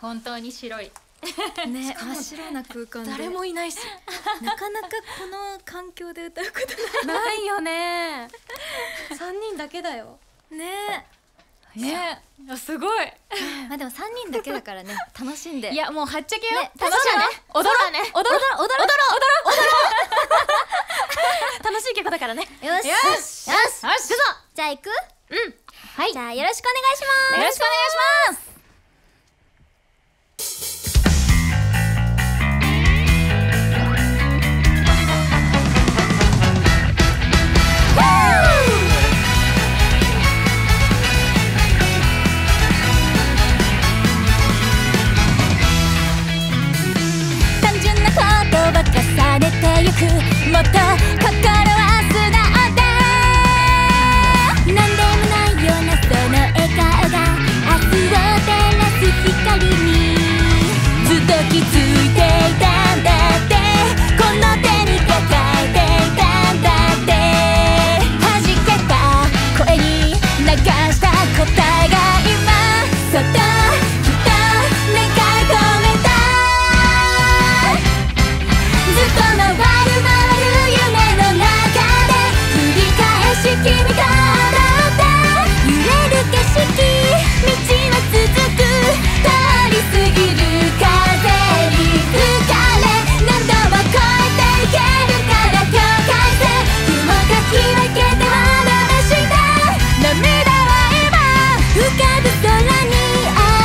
本当に白いね、真っ白な空間で誰もいないし、なかなかこの環境で歌うことないよね。3人だけだよね。ね、すごい。まあでも3人だけだからね、楽しんで。いやもうはっちゃけよ、楽しんで踊ろうね、踊ろう。楽しい曲だからね。よし。じゃあ行く？うん。はい。じゃあよろしくお願いします。よろしくお願いします。もっと心は素直で、なんでもないようなその笑顔が明日を照らす光にずっと気づいていたんだって、この手に抱えていたんだって、弾けた声に流した答えが今そっと「浮かぶ空にある」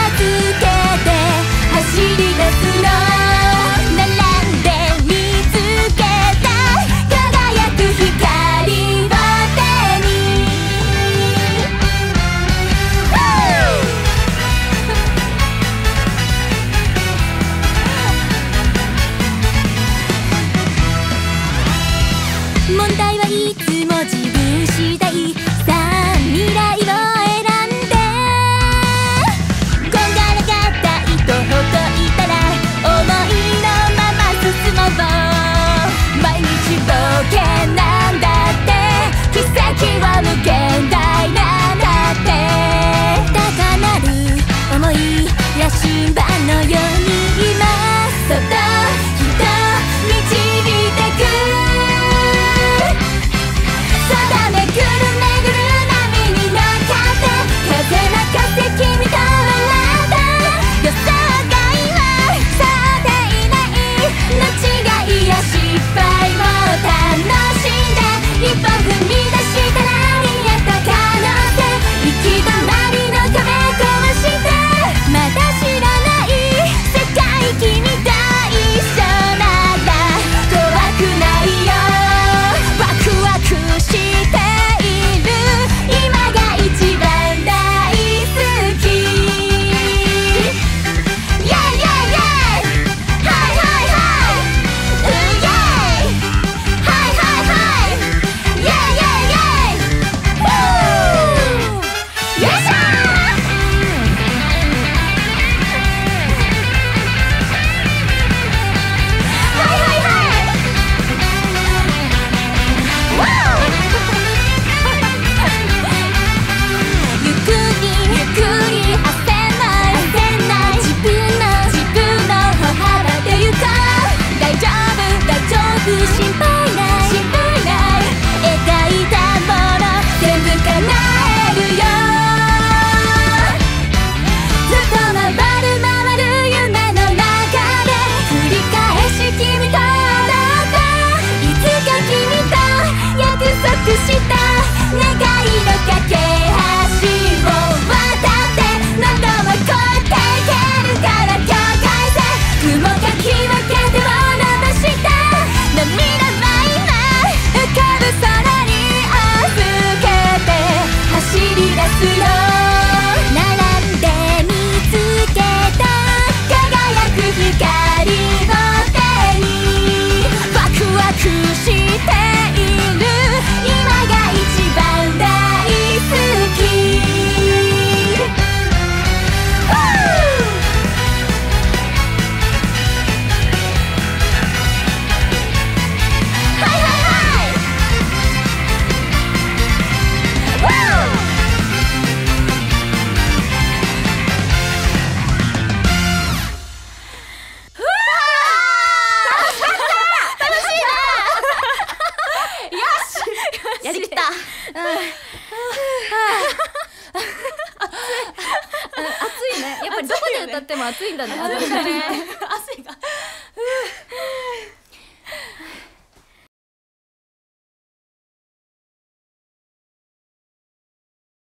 も暑いんだね。暑いんだね。汗が